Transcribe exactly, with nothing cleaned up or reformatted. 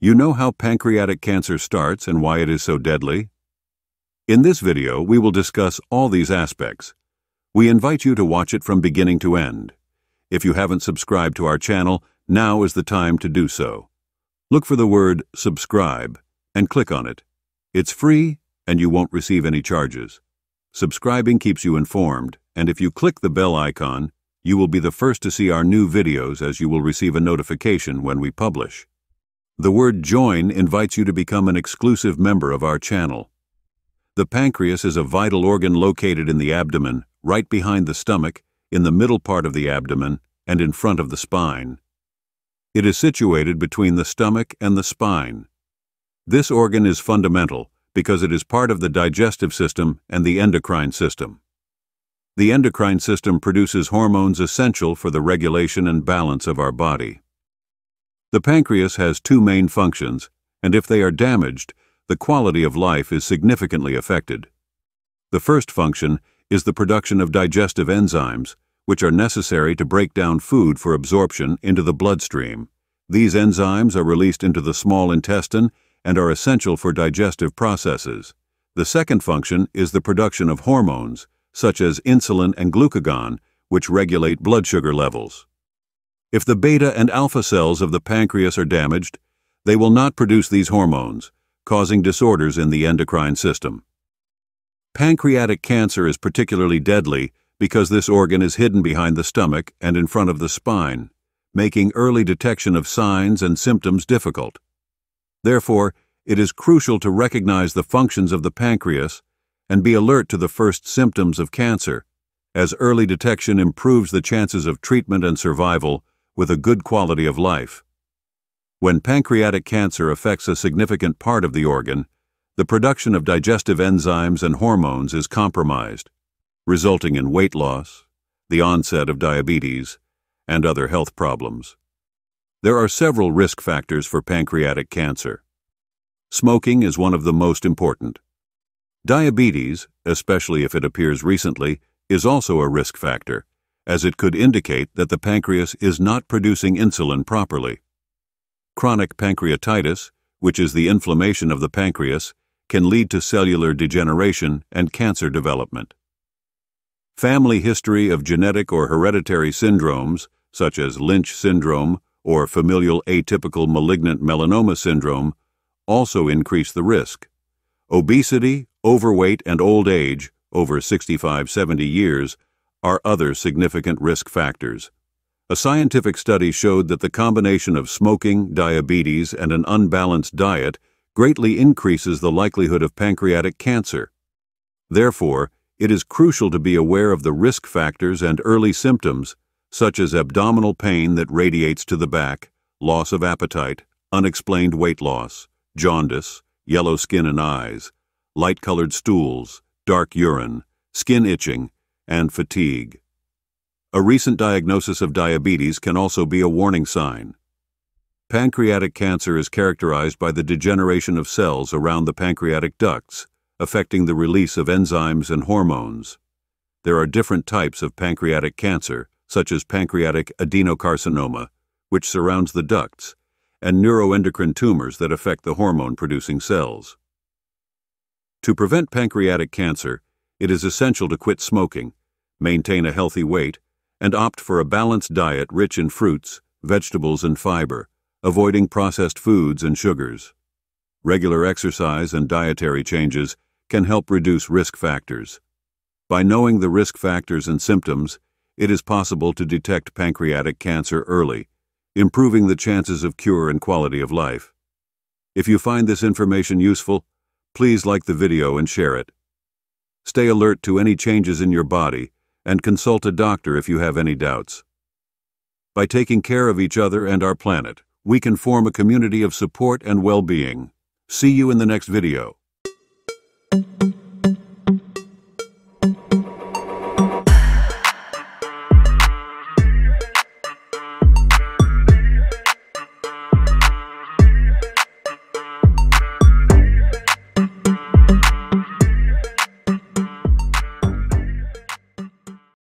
You know how pancreatic cancer starts and why it is so deadly? In this video, we will discuss all these aspects. We invite you to watch it from beginning to end. If you haven't subscribed to our channel, now is the time to do so. Look for the word subscribe and click on it. It's free and you won't receive any charges. Subscribing keeps you informed, and if you click the bell icon, you will be the first to see our new videos, as you will receive a notification when we publish. The word join invites you to become an exclusive member of our channel. The pancreas is a vital organ located in the abdomen, right behind the stomach, in the middle part of the abdomen, and in front of the spine. It is situated between the stomach and the spine. This organ is fundamental because it is part of the digestive system and the endocrine system. The endocrine system produces hormones essential for the regulation and balance of our body. The pancreas has two main functions, and if they are damaged, the quality of life is significantly affected. The first function is the production of digestive enzymes, which are necessary to break down food for absorption into the bloodstream. These enzymes are released into the small intestine and are essential for digestive processes. The second function is the production of hormones, such as insulin and glucagon, which regulate blood sugar levels. If the beta and alpha cells of the pancreas are damaged, they will not produce these hormones, causing disorders in the endocrine system. Pancreatic cancer is particularly deadly because this organ is hidden behind the stomach and in front of the spine, making early detection of signs and symptoms difficult. Therefore, it is crucial to recognize the functions of the pancreas and be alert to the first symptoms of cancer, as early detection improves the chances of treatment and survival with a good quality of life. When pancreatic cancer affects a significant part of the organ, the production of digestive enzymes and hormones is compromised, resulting in weight loss, the onset of diabetes, and other health problems. There are several risk factors for pancreatic cancer. Smoking is one of the most important. Diabetes, especially if it appears recently, is also a risk factor, as it could indicate that the pancreas is not producing insulin properly. Chronic pancreatitis, which is the inflammation of the pancreas, can lead to cellular degeneration and cancer development. Family history of genetic or hereditary syndromes, such as Lynch syndrome or familial atypical malignant melanoma syndrome, also increase the risk. Obesity, overweight, and old age, over sixty-five to seventy years, are other significant risk factors. A scientific study showed that the combination of smoking, diabetes, and an unbalanced diet greatly increases the likelihood of pancreatic cancer. Therefore, it is crucial to be aware of the risk factors and early symptoms, such as abdominal pain that radiates to the back, loss of appetite, unexplained weight loss, jaundice, yellow skin and eyes, light-colored stools, dark urine, skin itching, and fatigue. A recent diagnosis of diabetes can also be a warning sign. Pancreatic cancer is characterized by the degeneration of cells around the pancreatic ducts, affecting the release of enzymes and hormones. There are different types of pancreatic cancer, such as pancreatic adenocarcinoma, which surrounds the ducts, and neuroendocrine tumors that affect the hormone-producing cells. To prevent pancreatic cancer, it is essential to quit smoking, maintain a healthy weight, and opt for a balanced diet rich in fruits, vegetables, and fiber, avoiding processed foods and sugars. Regular exercise and dietary changes can help reduce risk factors. By knowing the risk factors and symptoms, it is possible to detect pancreatic cancer early, improving the chances of cure and quality of life. If you find this information useful, please like the video and share it. Stay alert to any changes in your body and consult a doctor if you have any doubts. By taking care of each other and our planet, we can form a community of support and well-being. See you in the next video.